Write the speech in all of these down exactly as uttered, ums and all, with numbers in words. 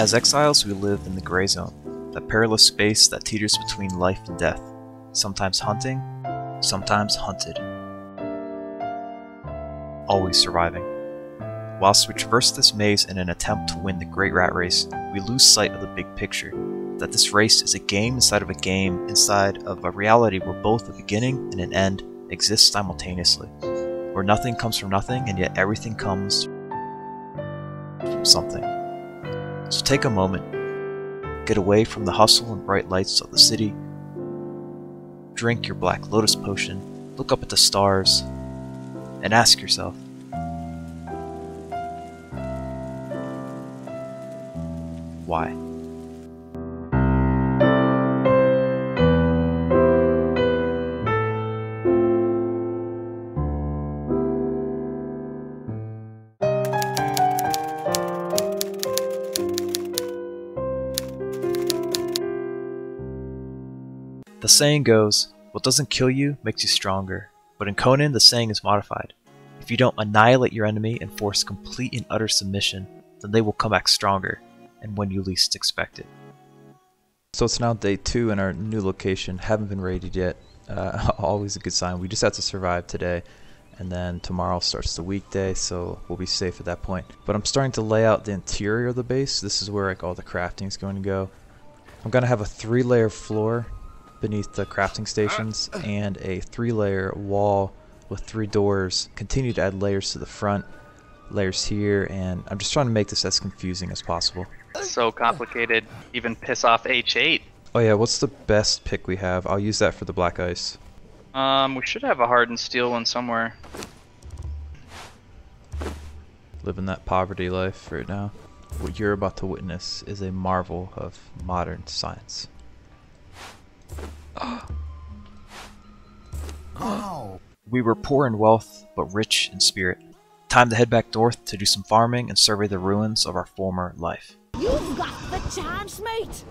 As exiles, we live in the gray zone, a perilous space that teeters between life and death, sometimes hunting, sometimes hunted, always surviving. Whilst we traverse this maze in an attempt to win the Great Rat Race, we lose sight of the big picture, that this race is a game inside of a game inside of a reality where both a beginning and an end exist simultaneously, where nothing comes from nothing and yet everything comes from something. So take a moment, get away from the hustle and bright lights of the city, drink your black lotus potion, look up at the stars, and ask yourself, why? The saying goes, what doesn't kill you makes you stronger, but in Conan the saying is modified. If you don't annihilate your enemy and force complete and utter submission, then they will come back stronger, and when you least expect it. So it's now day two in our new location, haven't been raided yet, uh, always a good sign. We just have to survive today, and then tomorrow starts the weekday, so we'll be safe at that point. But I'm starting to lay out the interior of the base. This is where like all the crafting is going to go. I'm going to have a three layer floor beneath the crafting stations and a three layer wall with three doors. Continue to add layers to the front, layers here, and I'm just trying to make this as confusing as possible. So complicated, even piss off H eight. Oh yeah, what's the best pick we have? I'll use that for the black ice. Um, we should have a hardened steel one somewhere. Living that poverty life right now. What you're about to witness is a marvel of modern science. We were poor in wealth, but rich in spirit. Time to head back north to do some farming and survey the ruins of our former life. You've got the chance, mate!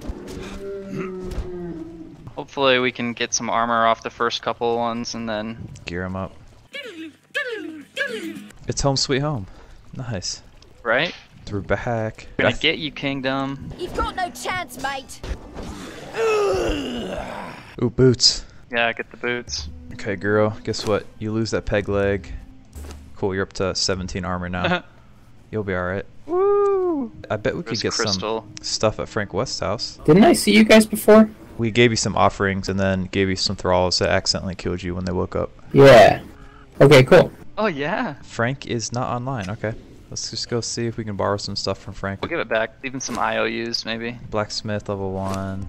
Hopefully we can get some armor off the first couple ones and then gear them up. It's home sweet home. Nice. Right? Through back. We're gonna get you, Kingdom. You've got no chance, mate! Ooh, boots. Yeah, get the boots. Okay, girl, guess what? You lose that peg leg. Cool, you're up to seventeen armor now. You'll be alright. Woo! I bet we There's could get crystal. some stuff at Frank West's house. Didn't I see you guys before? We gave you some offerings and then gave you some thralls that accidentally killed you when they woke up. Yeah. Okay, cool. Oh, yeah. Frank is not online. Okay. Let's just go see if we can borrow some stuff from Frank. We'll give it back. Even some I O Us, maybe. Blacksmith, level one.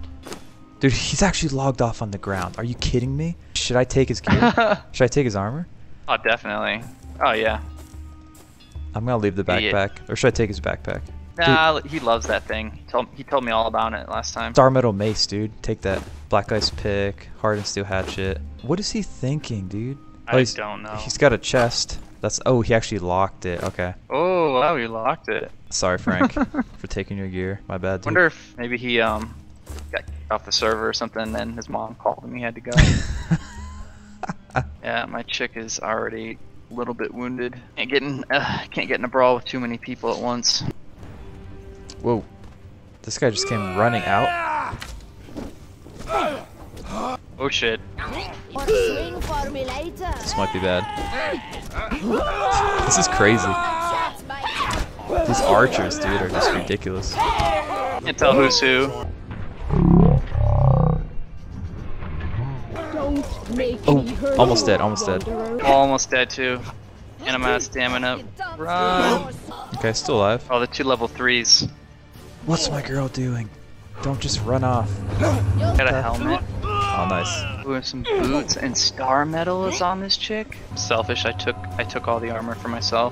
Dude, he's actually logged off on the ground. Are you kidding me? Should I take his gear? Should I take his armor? Oh, definitely. Oh yeah. I'm gonna leave the backpack, Idiot. or should I take his backpack? Nah, dude. He loves that thing. He told, he told me all about it last time. Star metal mace, dude. Take that. Black ice pick, hardened steel hatchet. What is he thinking, dude? I oh, don't know. He's got a chest. That's oh, he actually locked it. Okay. Oh wow, you locked it. Sorry, Frank, for taking your gear. My bad. Dude. Wonder if maybe he um got kicked off the server or something, and then his mom called him. He had to go. Yeah, my chick is already a little bit wounded. Can't get in, uh, can't get in a brawl with too many people at once. Whoa! This guy just came running out. Oh shit! This might be bad. This is crazy. These archers, dude, are just ridiculous. Can't tell who's who. Oh, almost dead, almost dead. Almost dead too. And I'm out of stamina. Run! Okay, still alive. Oh, the two level threes. What's my girl doing? Don't just run off. Got a helmet. Oh, nice. Ooh, some boots and star metal is on this chick. I'm selfish, I took I took all the armor for myself.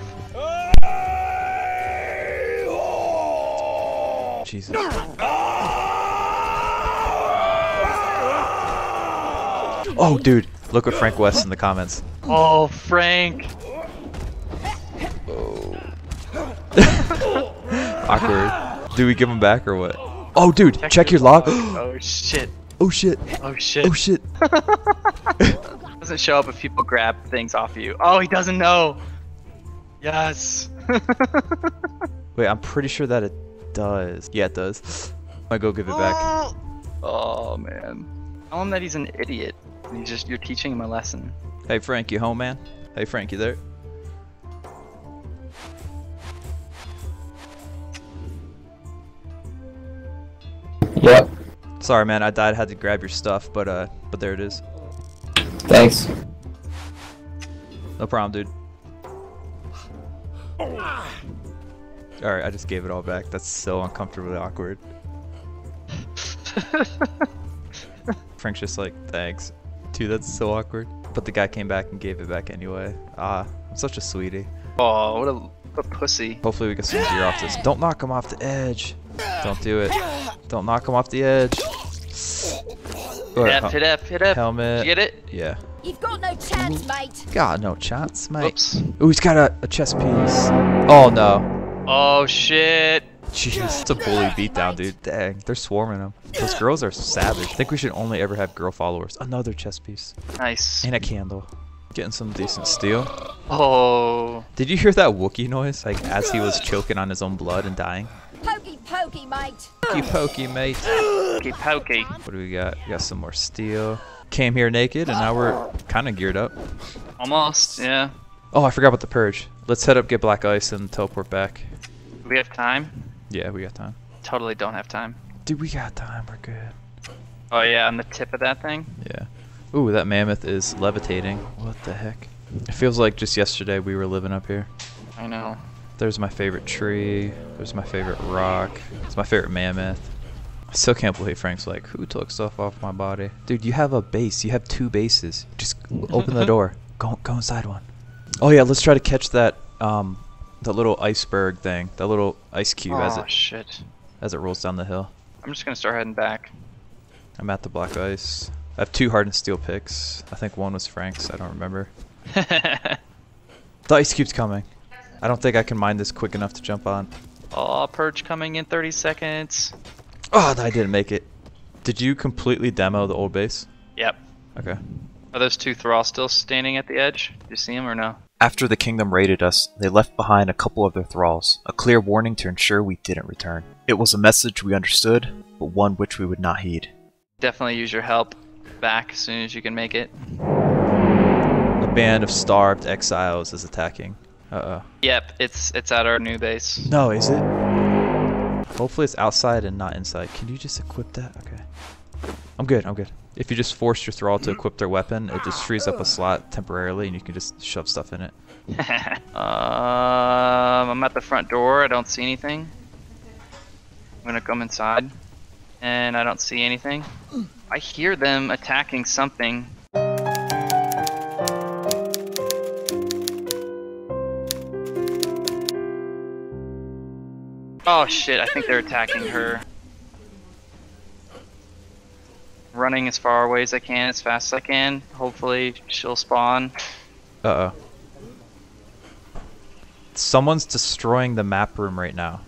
Jesus. Oh, dude, look at Frank West in the comments. Oh, Frank. Oh. Awkward. Do we give him back or what? Oh, dude, check, check your log. Oh, shit. Oh, shit. Oh, shit. Oh, shit. Doesn't show up if people grab things off you. Oh, he doesn't know. Yes. Wait, I'm pretty sure that it does. Yeah, it does. I go give it back. Oh, oh man. Tell him that he's an idiot. You just, you're teaching him a lesson. Hey Frank, you home, man? Hey Frank, you there? Yep. Sorry man, I died, had to grab your stuff, but uh but there it is. Thanks. No problem, dude. Alright, I just gave it all back. That's so uncomfortably awkward. Frank's just like, thanks. Dude, that's so awkward. But the guy came back and gave it back anyway. Ah, I'm such a sweetie. Oh, what a, what a pussy. Hopefully we can sneak you off this. Don't knock him off the edge. Don't do it. Don't knock him off the edge. Hit up, hit up, hit up. Helmet. Did you get it? Yeah. You've got no chance, mate. God, no chance, mate. Oops. Ooh, he's got a, a chess piece. Oh, no. Oh, shit. Jeez, it's a bully beatdown, dude. Dang, they're swarming him. Those girls are savage. I think we should only ever have girl followers. Another chess piece. Nice. And a candle. Getting some decent steal. Oh. Did you hear that Wookiee noise? Like, as he was choking on his own blood and dying? Pokey pokey, mate. Pokey pokey, mate. Pokey pokey. What do we got? We got some more steel. Came here naked, and now we're kind of geared up. Almost, yeah. Oh, I forgot about the purge. Let's head up, get black ice, and teleport back. Do we have time? Yeah, we got time. Totally don't have time. Dude, we got time. We're good. Oh, yeah, on the tip of that thing? Yeah. Ooh, that mammoth is levitating. What the heck? It feels like just yesterday we were living up here. I know. There's my favorite tree. There's my favorite rock. It's my favorite mammoth. I still can't believe Frank's like, who took stuff off my body? Dude, you have a base. You have two bases. Just open the door. Go, go inside one. Oh, yeah, let's try to catch that... Um, That little iceberg thing, that little ice cube oh, as it shit. as it rolls down the hill. I'm just gonna start heading back. I'm at the black ice. I have two hardened steel picks. I think one was Frank's. I don't remember. The ice cube's coming. I don't think I can mine this quick enough to jump on. Oh, purge coming in thirty seconds. Oh, I didn't make it. Did you completely demo the old base? Yep. Okay. Are those two thralls still standing at the edge? Do you see them or no? After the kingdom raided us, they left behind a couple of their thralls, a clear warning to ensure we didn't return. It was a message we understood, but one which we would not heed. Definitely use your help back as soon as you can make it. A band of starved exiles is attacking. Uh-oh. Yep, it's it's at our new base. No, is it? Hopefully it's outside and not inside. Can you just equip that? Okay. I'm good, I'm good. If you just force your thrall to equip their weapon, it just frees up a slot temporarily and you can just shove stuff in it. um, I'm at the front door, I don't see anything. I'm gonna come inside, and I don't see anything. I hear them attacking something. Oh shit, I think they're attacking her. Running as far away as I can, as fast as I can. Hopefully she'll spawn. Uh-oh. Someone's destroying the map room right now.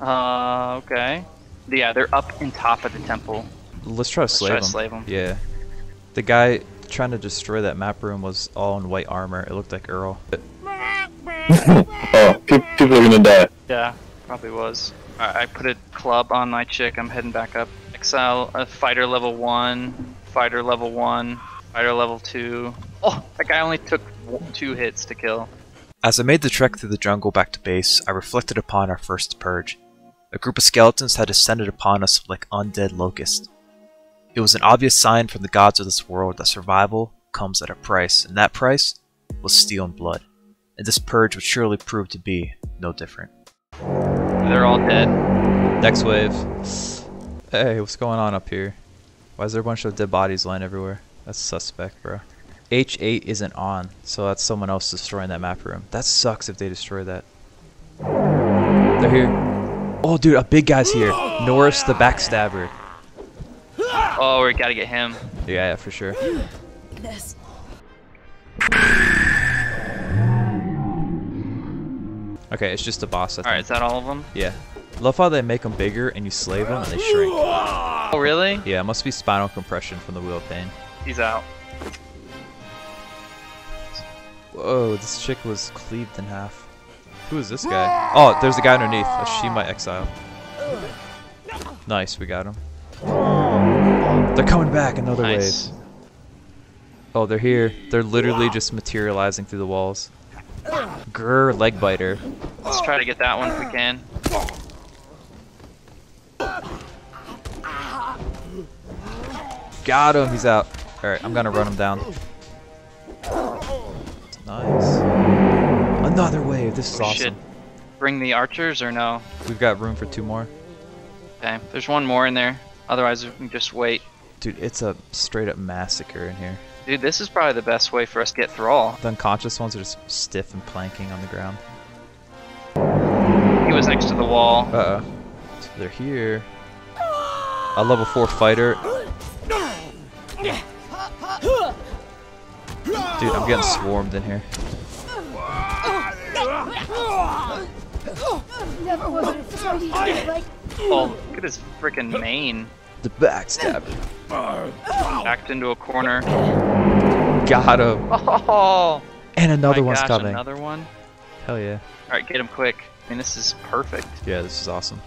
Uh, okay. Yeah, they're up in top of the temple. Let's try to slave Let's try to slave them. Yeah. The guy trying to destroy that map room was all in white armor. It looked like Earl. Oh, people are gonna die. Yeah, probably was. Alright, I put a club on my chick. I'm heading back up. Exile, uh, fighter level one, fighter level one, fighter level two. Oh, that guy only took one, two hits to kill. As I made the trek through the jungle back to base, I reflected upon our first purge. A group of skeletons had descended upon us like undead locusts. It was an obvious sign from the gods of this world that survival comes at a price, and that price was steel and blood. And this purge would surely prove to be no different. They're all dead. Next wave. Hey, what's going on up here? Why is there a bunch of dead bodies lying everywhere? That's suspect, bro. H eight isn't on, so that's someone else destroying that map room. That sucks if they destroy that. They're here. Oh, dude, a big guy's here. Norris the backstabber. Oh, we gotta get him. Yeah, yeah, for sure. This. Okay, it's just a boss. Alright, is that all of them? Yeah. Love how they make them bigger and you slave them and they shrink. Oh, really? Yeah, it must be spinal compression from the Wheel of Pain. He's out. Whoa, this chick was cleaved in half. Who is this guy? Oh, there's a guy underneath. A Shima exile. Nice, we got him. They're coming back another nice. wave. Oh, they're here. They're literally just materializing through the walls. Grr, leg biter. Let's try to get that one if we can. Got him, he's out. Alright, I'm gonna run him down. Nice. Another wave, this is we awesome. Should bring the archers or no? We've got room for two more. Okay, there's one more in there. Otherwise, we can just wait. Dude, it's a straight up massacre in here. Dude, this is probably the best way for us to get Thrall. The unconscious ones are just stiff and planking on the ground. He was next to the wall. Uh oh. So they're here. A level four fighter. Dude, I'm getting swarmed in here. Never was it so easy, like. Oh, look at his frickin' mane. The backstabber. Backed into a corner. Got him. Oh! And another oh one's gosh, coming. Another one? Hell yeah. Alright, get him quick. I mean, this is perfect. Yeah, this is awesome.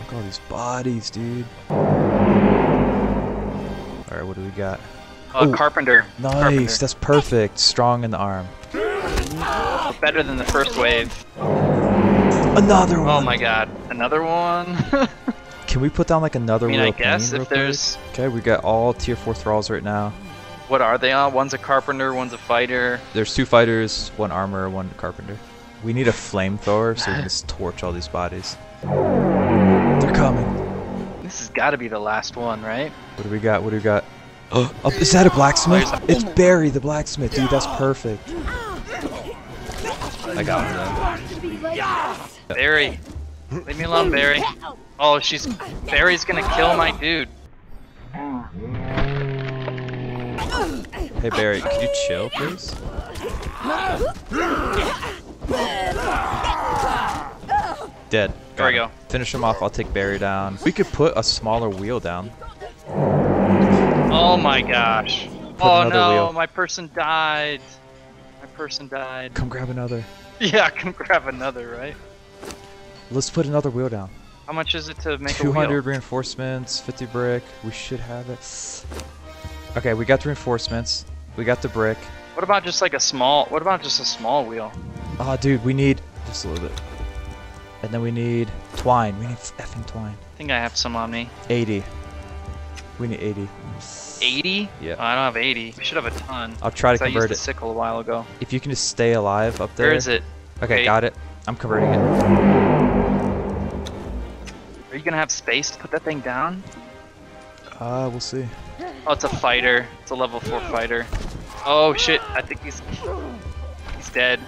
Look at all these bodies, dude. Alright, what do we got? Oh, carpenter. Nice, carpenter. That's perfect. Strong in the arm. Better than the first wave. Another one. Oh my god. Another one? Can we put down like another one? I mean, I guess if there's... Okay, we got all tier four thralls right now. What are they on? One's a carpenter, one's a fighter. There's two fighters, one armor, one carpenter. We need a flamethrower so we can just torch all these bodies. They're coming. This has got to be the last one, right? What do we got? What do we got? Oh, is that a blacksmith? It's Barry the blacksmith, dude. That's perfect. I got him. Barry. Leave me alone, Barry. Oh, she's. Barry's gonna kill my dude. Hey, Barry, could you chill, please? Dead. There we go. Finish him off. I'll take Barry down. We could put a smaller wheel down. Oh my gosh. Put oh no, wheel. my person died. My person died. Come grab another. Yeah, come grab another, right? Let's put another wheel down. How much is it to make a wheel? two hundred reinforcements, fifty brick. We should have it. Okay, we got the reinforcements. We got the brick. What about just like a small, what about just a small wheel? Oh, dude, we need just a little bit. And then we need twine. We need effing twine. I think I have some on me. eighty. We need eighty. eighty? Yeah. Oh, I don't have eighty. We should have a ton. I'll try to convert it. I used the sickle a while ago. If you can just stay alive up there. Where is it? Okay, okay. Got it. I'm converting it. Are you gonna have space to put that thing down? Uh, we'll see. Oh, it's a fighter. It's a level four fighter. Oh shit! I think he's he's dead.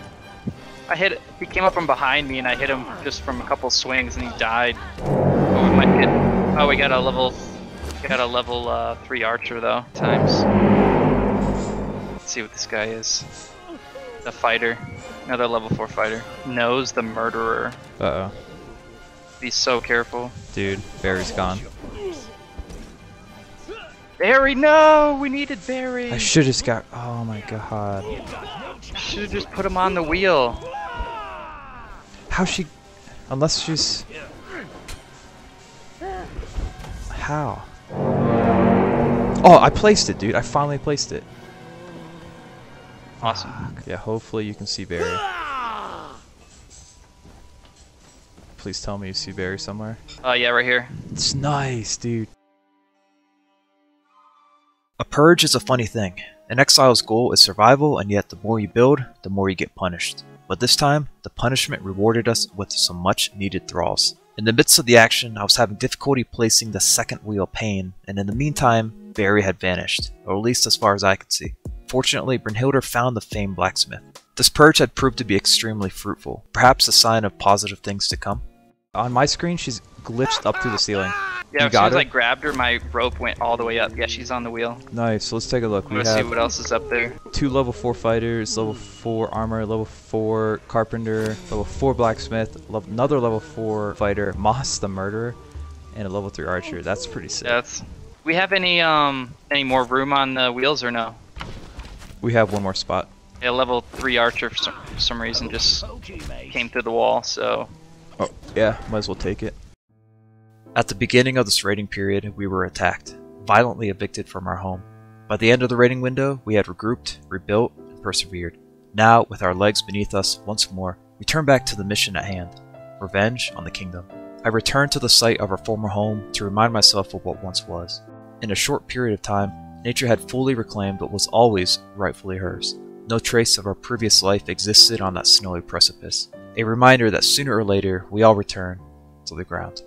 I hit. He came up from behind me, and I hit him just from a couple swings, and he died. Oh, we might hit. Oh, we got a level. We got a level uh, three archer though. Times. Let's see what this guy is. The fighter. Another level four fighter. Knows the murderer. Uh oh. Be so careful. Dude, Barry's gone. Barry, no! We needed Barry! I should've just got... Oh my god. Should've just put him on the wheel. How she... Unless she's... How? Oh, I placed it, dude. I finally placed it. Awesome. Fuck. Yeah, hopefully you can see Barry. Please tell me you see Barry somewhere. Oh uh, yeah, right here. It's nice, dude. A purge is a funny thing. An exile's goal is survival, and yet the more you build, the more you get punished. But this time, the punishment rewarded us with some much-needed thralls. In the midst of the action, I was having difficulty placing the second wheel pane, and in the meantime, Barry had vanished, or at least as far as I could see. Fortunately, Brynhildr found the famed blacksmith. This purge had proved to be extremely fruitful, perhaps a sign of positive things to come. On my screen, she's glitched up through the ceiling. Yeah, as soon as I grabbed her, my rope went all the way up. Yeah, she's on the wheel. Nice, so let's take a look. We have see what else is up there. Two level four fighters, level four armor, level four carpenter, level four blacksmith, another level four fighter, Moss the Murderer, and a level three archer. That's pretty sick. Yeah, that's, we have any um any more room on the wheels or no? We have one more spot. A level three archer for some, for some reason just came through the wall, so... Oh, yeah, might as well take it. At the beginning of this raiding period, we were attacked, violently evicted from our home. By the end of the raiding window, we had regrouped, rebuilt, and persevered. Now, with our legs beneath us once more, we turn back to the mission at hand, revenge on the kingdom. I return to the site of our former home to remind myself of what once was. In a short period of time, nature had fully reclaimed what was always rightfully hers. No trace of our previous life existed on that snowy precipice. A reminder that sooner or later, we all return to the ground.